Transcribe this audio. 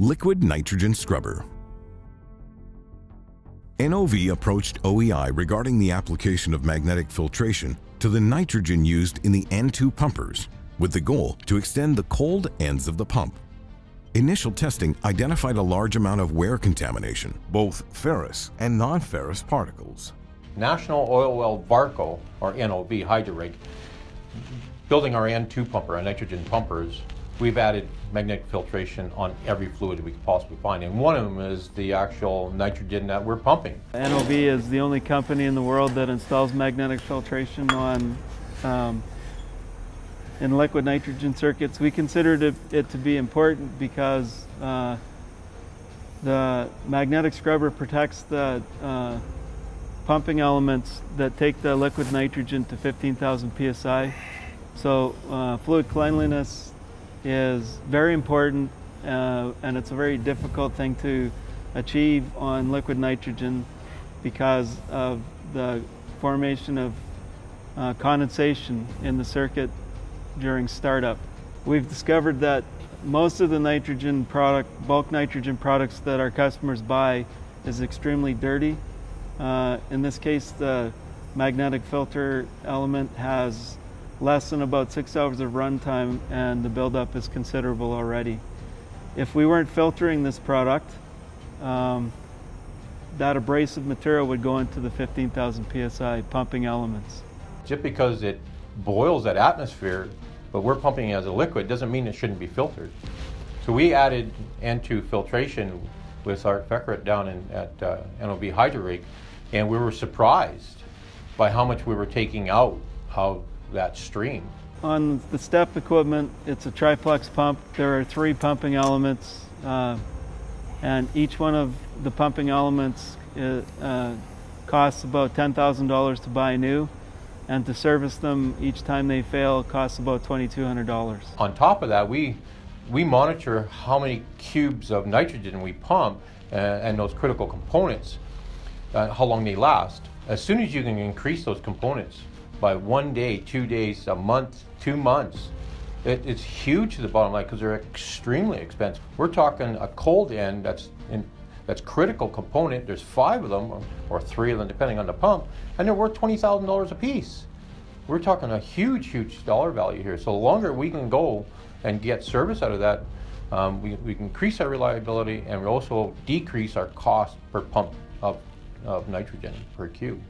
Liquid Nitrogen Scrubber. NOV approached OEI regarding the application of magnetic filtration to the nitrogen used in the N2 pumpers, with the goal to extend the cold ends of the pump. Initial testing identified a large amount of wear contamination, both ferrous and non-ferrous particles. National Oilwell Varco, or NLB Hydra Rake, building our N2 pumper, our nitrogen pumpers, we've added magnetic filtration on every fluid we could possibly find, and one of them is the actual nitrogen that we're pumping. NLB is the only company in the world that installs magnetic filtration on in liquid nitrogen circuits. We considered it to be important because the magnetic scrubber protects the pumping elements that take the liquid nitrogen to 15,000 PSI. So fluid cleanliness is very important, and it's a very difficult thing to achieve on liquid nitrogen because of the formation of condensation in the circuit during startup. We've discovered that most of the nitrogen product, bulk nitrogen products that our customers buy is extremely dirty. In this case, the magnetic filter element has less than about 6 hours of runtime, and the buildup is considerable already. If we weren't filtering this product, that abrasive material would go into the 15,000 PSI pumping elements. Just because it boils that atmosphere, but we're pumping it as a liquid, doesn't mean it shouldn't be filtered. So we added N2 filtration with Art Fekrit down at NLB Hydra Rake, and we were surprised by how much we were taking out of that stream. On the step equipment, it's a triplex pump. There are three pumping elements, and each one of the pumping elements costs about $10,000 to buy new, and to service them each time they fail costs about $2,200. On top of that, we monitor how many cubes of nitrogen we pump and those critical components, how long they last. As soon as you can increase those components by 1 day, 2 days, a month, 2 months, it's huge to the bottom line because they're extremely expensive. We're talking a cold end that's critical component. There's 5 of them, or 3 of them, depending on the pump, and they're worth $20,000 a piece. We're talking a huge, huge dollar value here. So the longer we can go and get service out of that, we can increase our reliability, and we also decrease our cost per pump of nitrogen per cube.